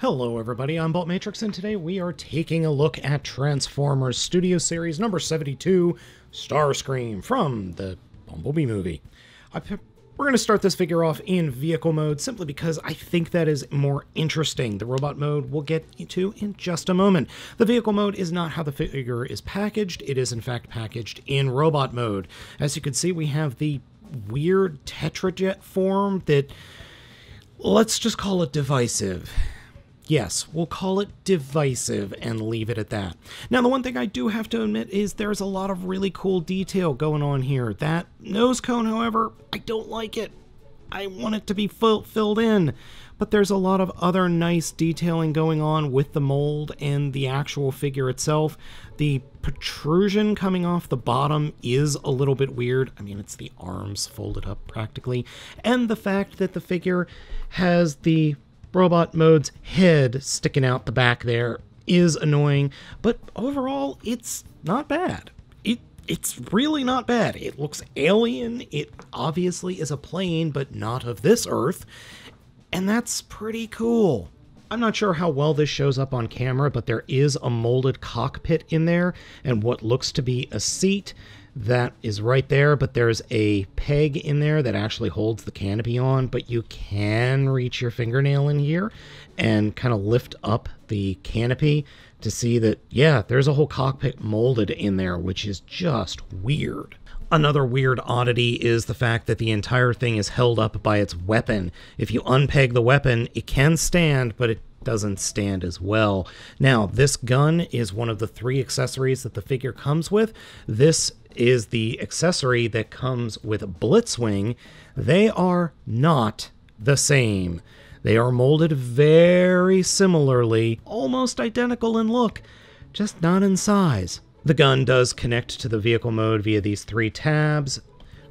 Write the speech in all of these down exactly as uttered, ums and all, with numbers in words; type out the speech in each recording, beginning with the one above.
Hello everybody, I'm Bolt Matrix, and today we are taking a look at Transformers Studio Series number seventy-two, Starscream, from the Bumblebee movie. I, we're going to start this figure off in vehicle mode, simply because I think that is more interesting. The robot mode we'll get into in just a moment. The vehicle mode is not how the figure is packaged. It is in fact packaged in robot mode. As you can see, we have the weird tetrajet form that, let's just call it divisive. Yes, we'll call it divisive and leave it at that. Now, the one thing I do have to admit is there's a lot of really cool detail going on here. That nose cone, however, I don't like it. I want it to be fill filled in. But there's a lot of other nice detailing going on with the mold and the actual figure itself. The protrusion coming off the bottom is a little bit weird. I mean, it's the arms folded up practically. And the fact that the figure has the robot mode's head sticking out the back there is annoying, but overall it's not bad. It it's really not bad. It looks alien. It obviously is a plane, but not of this Earth, and that's pretty cool. I'm not sure how well this shows up on camera, but there is a molded cockpit in there and what looks to be a seat that is right there, but there's a peg in there that actually holds the canopy on, but you can reach your fingernail in here and kind of lift up the canopy to see that, yeah, there's a whole cockpit molded in there, which is just weird. Another weird oddity is the fact that the entire thing is held up by its weapon. If you unpeg the weapon, it can stand, but it doesn't stand as well. Now, this gun is one of the three accessories that the figure comes with. This is the accessory that comes with Blitzwing. They are not the same. They are molded very similarly, almost identical in look, just not in size. The gun does connect to the vehicle mode via these three tabs,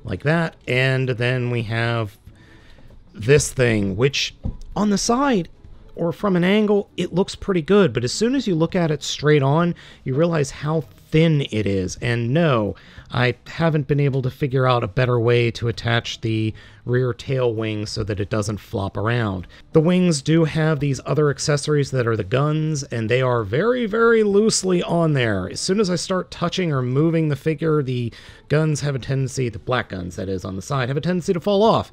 like that, and then we have this thing, which on the side, or from an angle, it looks pretty good, but as soon as you look at it straight on, you realize how thin it is. And no, I haven't been able to figure out a better way to attach the rear tail wing so that it doesn't flop around. The wings do have these other accessories that are the guns, and they are very, very loosely on there. As soon as I start touching or moving the figure, the guns have a tendency, the black guns that is on the side, have a tendency to fall off.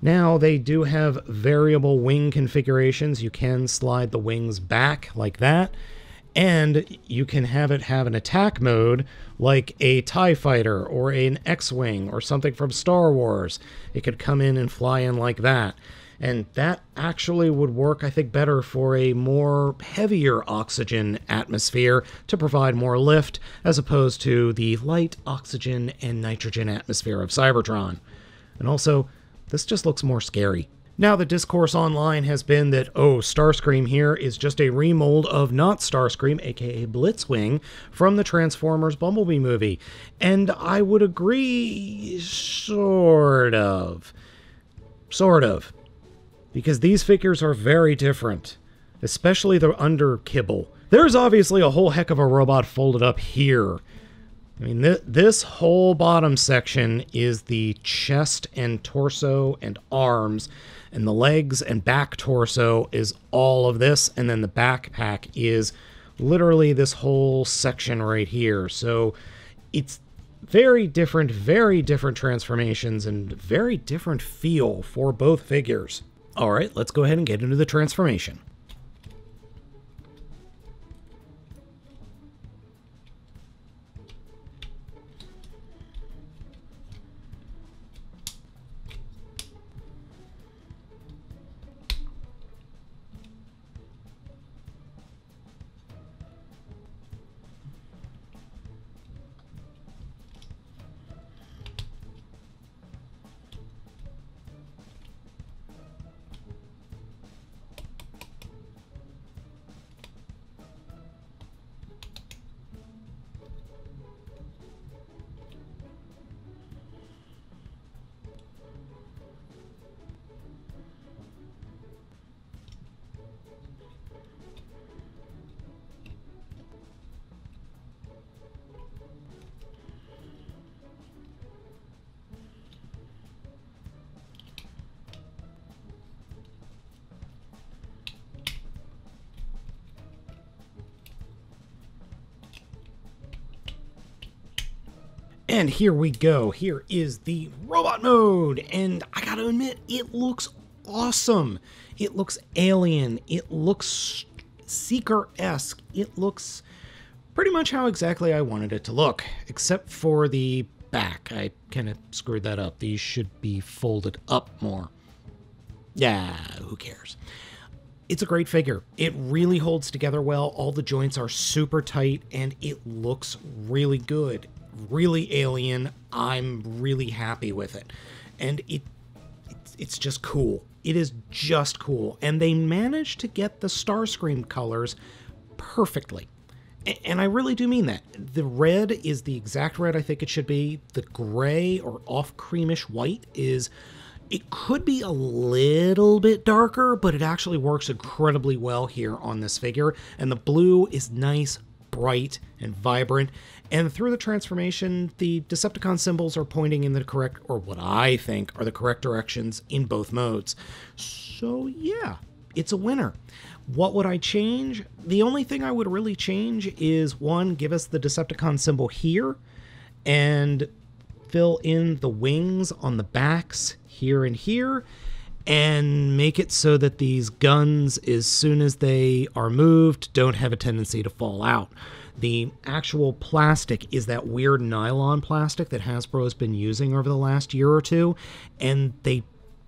Now, they do have variable wing configurations. You can slide the wings back like that, and you can have it have an attack mode like a TIE fighter or an X-Wing or something from Star Wars. It could come in and fly in like that, and that actually would work, I think, better for a more heavier oxygen atmosphere to provide more lift as opposed to the light oxygen and nitrogen atmosphere of Cybertron. And also, this just looks more scary. Now, the discourse online has been that, oh, Starscream here is just a remold of not Starscream, aka Blitzwing, from the Transformers Bumblebee movie. And I would agree, sort of. Sort of. Because these figures are very different, especially the under kibble. There's obviously a whole heck of a robot folded up here. I mean, th this whole bottom section is the chest and torso and arms, and the legs and back torso is all of this, and then the backpack is literally this whole section right here. So it's very different, very different transformations and very different feel for both figures. All right, let's go ahead and get into the transformation. And here we go. Here is the robot mode. And I gotta admit, it looks awesome. It looks alien. It looks Seeker-esque. It looks pretty much how exactly I wanted it to look, except for the back. I kind of screwed that up. These should be folded up more. Yeah, who cares? It's a great figure. It really holds together well. All the joints are super tight, and it looks really good. Really alien. I'm really happy with it. And it it's, it's just cool. It is just cool. And they managed to get the Starscream colors perfectly. And I really do mean that. The red is the exact red I think it should be. The gray or off creamish white is... It could be a little bit darker, but it actually works incredibly well here on this figure. And the blue is nice, bright, and vibrant. And through the transformation, the Decepticon symbols are pointing in the correct, or what I think are the correct directions in both modes. So yeah, it's a winner. What would I change? The only thing I would really change is, one, give us the Decepticon symbol here and fill in the wings on the backs here and here, and make it so that these guns, as soon as they are moved, don't have a tendency to fall out. The actual plastic is that weird nylon plastic that Hasbro has been using over the last year or two, and they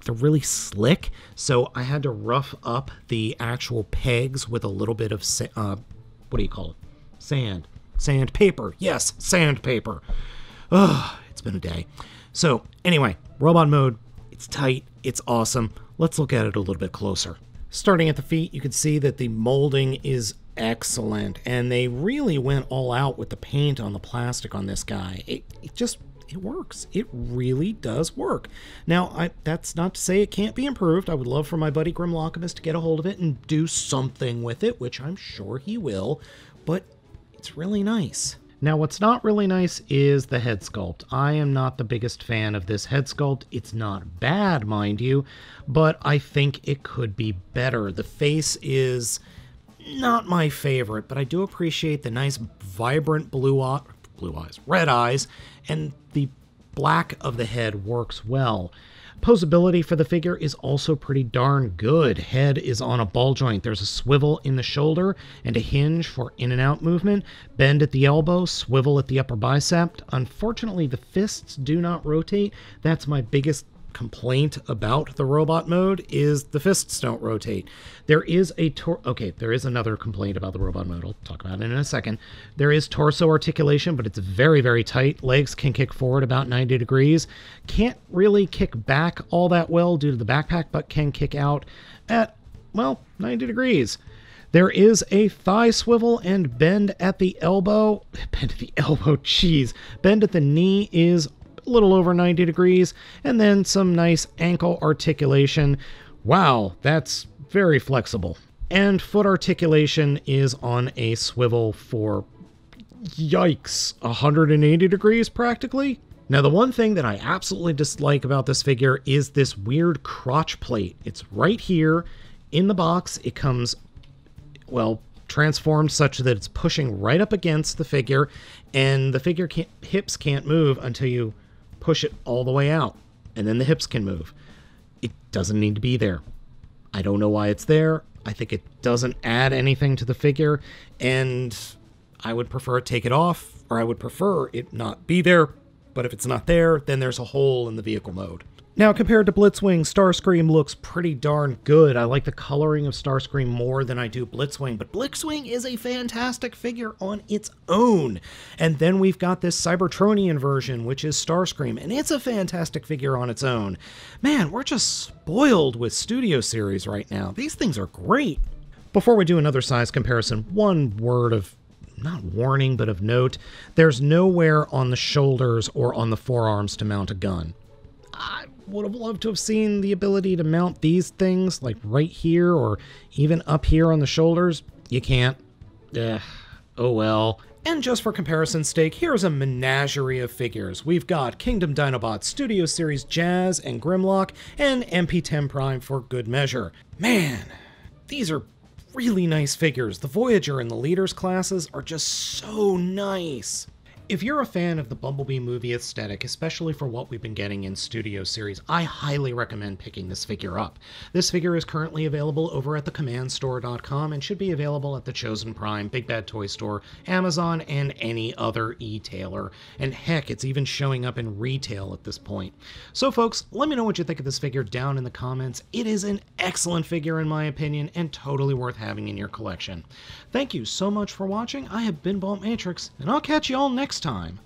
they're really slick, so I had to rough up the actual pegs with a little bit of uh, what do you call it? Sand. Sandpaper. Yes, sandpaper. Ugh, it's been a day. So anyway, robot mode, it's tight, it's awesome. Let's look at it a little bit closer. Starting at the feet, you can see that the molding is excellent, and they really went all out with the paint on the plastic on this guy. It, it just, it works. It really does work. Now, I, that's not to say it can't be improved. I would love for my buddy Grimlockamus to get a hold of it and do something with it, which I'm sure he will, but it's really nice. Now, what's not really nice is the head sculpt. I am not the biggest fan of this head sculpt. It's not bad, mind you, but I think it could be better. The face is not my favorite, but I do appreciate the nice, vibrant blue eye, blue eyes, red eyes, and the black of the head works well. Posability for the figure is also pretty darn good. Head is on a ball joint. There's a swivel in the shoulder and a hinge for in and out movement, bend at the elbow, swivel at the upper bicep. Unfortunately, the fists do not rotate. That's my biggest complaint about the robot mode, is the fists don't rotate. There is a tor- okay, there is another complaint about the robot mode. I'll talk about it in a second. There is torso articulation, but it's very, very tight. Legs can kick forward about ninety degrees. Can't really kick back all that well due to the backpack, but can kick out at, well, ninety degrees. There is a thigh swivel and bend at the elbow. Bend at the elbow, jeez. Bend at the knee is little over ninety degrees, and then some nice ankle articulation. Wow, that's very flexible. And foot articulation is on a swivel for, yikes, one hundred eighty degrees practically. Now, the one thing that I absolutely dislike about this figure is this weird crotch plate. It's right here in the box. It comes, well, transformed such that it's pushing right up against the figure, and the figure can't, hips can't move until you push it all the way out, and then the hips can move. It doesn't need to be there. I don't know why it's there. I think it doesn't add anything to the figure, and I would prefer take it off, or I would prefer it not be there, but if it's not there, then there's a hole in the vehicle mode. Now, compared to Blitzwing, Starscream looks pretty darn good. I like the coloring of Starscream more than I do Blitzwing, but Blitzwing is a fantastic figure on its own. And then we've got this Cybertronian version, which is Starscream, and it's a fantastic figure on its own. Man, we're just spoiled with Studio Series right now. These things are great. Before we do another size comparison, one word of not warning, but of note. There's nowhere on the shoulders or on the forearms to mount a gun. I would have loved to have seen the ability to mount these things, like right here or even up here on the shoulders. You can't. Ugh. Oh well. And just for comparison's sake, here's a menagerie of figures. We've got Kingdom Dinobots, Studio Series Jazz, and Grimlock, and M P ten Prime for good measure. Man, these are really nice figures. The Voyager and the Leaders classes are just so nice. If you're a fan of the Bumblebee movie aesthetic, especially for what we've been getting in Studio Series, I highly recommend picking this figure up. This figure is currently available over at the command store dot com and should be available at the Chosen Prime, Big Bad Toy Store, Amazon, and any other e-tailer. And heck, it's even showing up in retail at this point. So folks, let me know what you think of this figure down in the comments. It is an excellent figure in my opinion and totally worth having in your collection. Thank you so much for watching. I have been Bolt Matrix, and I'll catch you all next time. time.